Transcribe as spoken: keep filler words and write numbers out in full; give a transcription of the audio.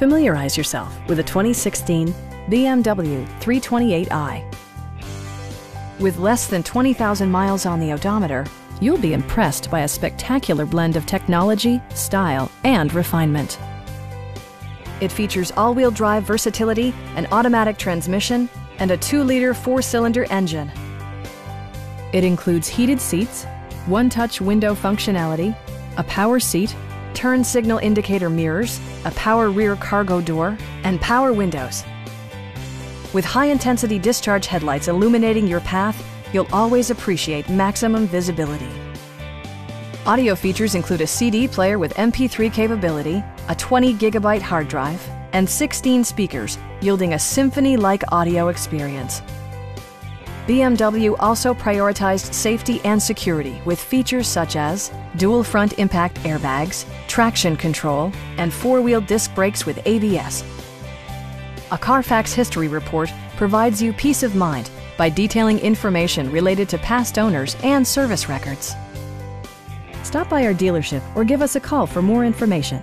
Familiarize yourself with a twenty sixteen B M W three twenty-eight i. With less than twenty thousand miles on the odometer, you'll be impressed by a spectacular blend of technology, style, and refinement. It features all-wheel drive versatility, an automatic transmission, and a two liter four cylinder engine. It includes heated seats, one-touch window functionality, a power seat, turn signal indicator mirrors, a power rear cargo door, and power windows. With high-intensity discharge headlights illuminating your path, you'll always appreciate maximum visibility. Audio features include a C D player with M P three capability, a twenty gigabyte hard drive, and sixteen speakers, yielding a symphony-like audio experience. B M W also prioritized safety and security with features such as dual front impact airbags, traction control, and four-wheel disc brakes with A B S. A Carfax history report provides you peace of mind by detailing information related to past owners and service records. Stop by our dealership or give us a call for more information.